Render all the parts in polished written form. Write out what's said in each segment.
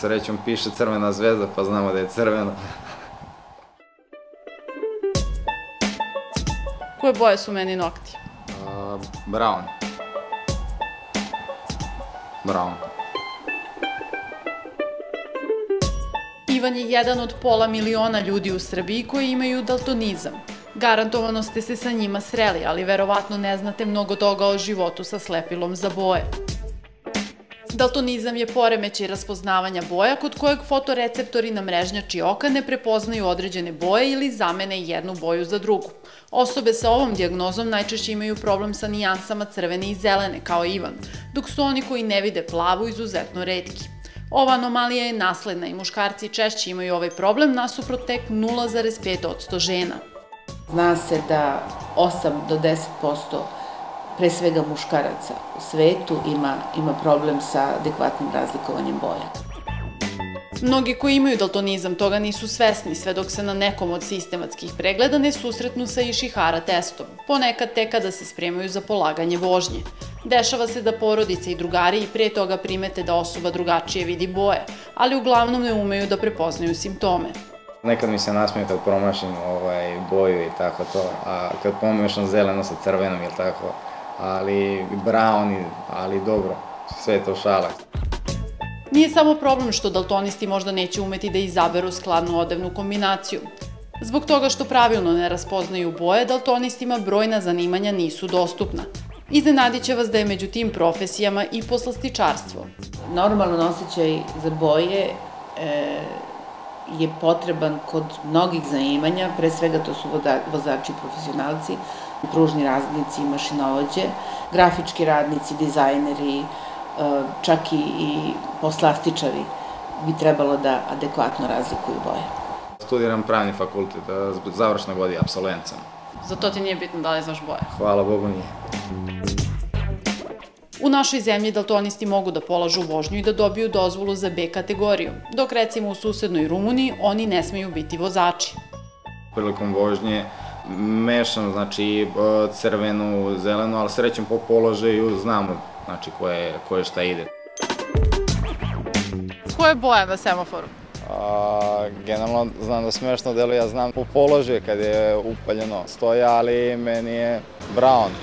Srećom piše Crvena zvezda, pa znamo da je crvena. Koje boje su meni nokti? Brown. Brown. Ivan je jedan od pola miliona ljudi u Srbiji koji imaju daltonizam. Garantovano ste se sa njima sreli, ali verovatno ne znate mnogo toga o životu sa slepilom za boje. Daltonizam je poremećaj raspoznavanja boja kod kojeg fotoreceptori na mrežnjači oka ne prepoznaju određene boje ili zamene jednu boju za drugu. Osobe sa ovom dijagnozom najčešće imaju problem sa nijansama crvene i zelene, kao Ivan, dok su oni koji ne vide plavu izuzetno retki. Ova anomalija je nasledna i muškarci češće imaju ovaj problem, nasuprot tek 0,5% žena. Zna se da 8 do 10% pre svega muškaraca u svetu ima problem sa adekvatnim razlikovanjem boja. Mnogi koji imaju daltonizam toga nisu svesni sve dok se na nekom od sistematskih pregleda ne susretnu sa Ishihara testom, ponekad tek kada se spremaju za polaganje vožnje. Dešava se da porodice i drugari i pre toga primete da osoba drugačije vidi boje, ali uglavnom ne umeju da prepoznaju simptome. Nekad mi se nasmije kad promašim boju i tako to, a kad pomešam zeleno sa crvenom ili tako, ali brown, ali dobro, sve je to šala. Nije samo problem što daltonisti možda neće umeti da izaberu skladnu odevnu kombinaciju. Zbog toga što pravilno ne raspoznaju boje, daltonistima brojna zanimanja nisu dostupna. Iznenadit će vas da je među tim profesijama i poslastičarstvo. Normalan osjećaj za boje je potreban kod mnogih zanimanja, pre svega to su vozači profesionalci, pružni radnici, mašinovođe, grafički radnici, dizajneri, čak i poslastičari bi trebalo da adekvatno razlikuju boje. Studiram pravni fakultet, završna godina, apsolvent sam. Zato ti nije bitno da li znaš boje? Hvala Bogu nije. U našoj zemlji daltonisti mogu da polažu vožnju i da dobiju dozvolu za B kategoriju, dok recimo u susednoj Rumuniji oni ne smeju biti vozači. Prilikom vožnje mešam, znači, crvenu, zelenu, ali srećem po položaju znamo, znači, koje šta ide. Koje boje na semaforu? Generalno znam da smešno deluje, ja znam po položaju kad je upaljeno stoja, ali meni je brown.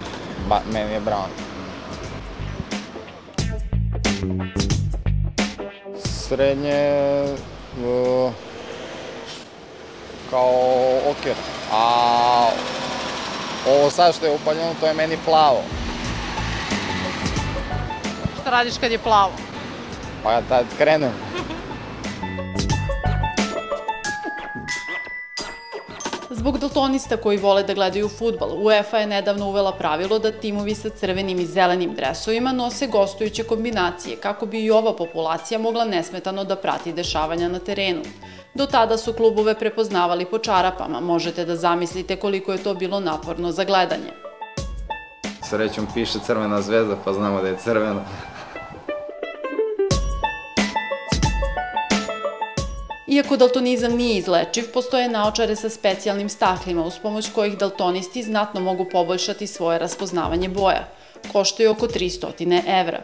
Srednje kao okvir, a ovo sad što je upaljeno to je meni plavo. Šta radiš kad je plavo? Pa ja tad krenem. Zbog daltonista koji vole da gledaju fudbal, UEFA je nedavno uvela pravilo da timovi sa crvenim i zelenim dresovima nose gostujuće kombinacije, kako bi i ova populacija mogla nesmetano da prati dešavanja na terenu. Do tada su klubove prepoznavali po čarapama, možete da zamislite koliko je to bilo naporno za gledanje. Srećom piše Crvena zvezda, pa znamo da je crvena. Iako daltonizam nije izlečiv, postoje naočare sa specijalnim staklima uz pomoć kojih daltonisti znatno mogu poboljšati svoje raspoznavanje boja. Koštaju oko 300 evra.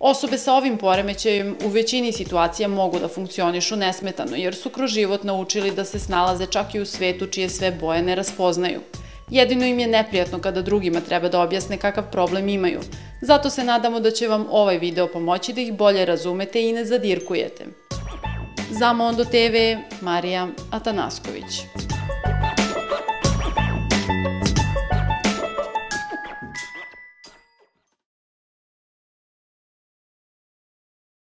Osobe sa ovim poremećajem u većini situacija mogu da funkcionišu nesmetano jer su kroz život naučili da se snalaze čak i u svetu čije sve boje ne raspoznaju. Jedino im je neprijatno kada drugima treba da objasne kakav problem imaju. Zato se nadamo da će vam ovaj video pomoći da ih bolje razumete i ne zadirkujete. Za Mondo TV, Marija Atanasković.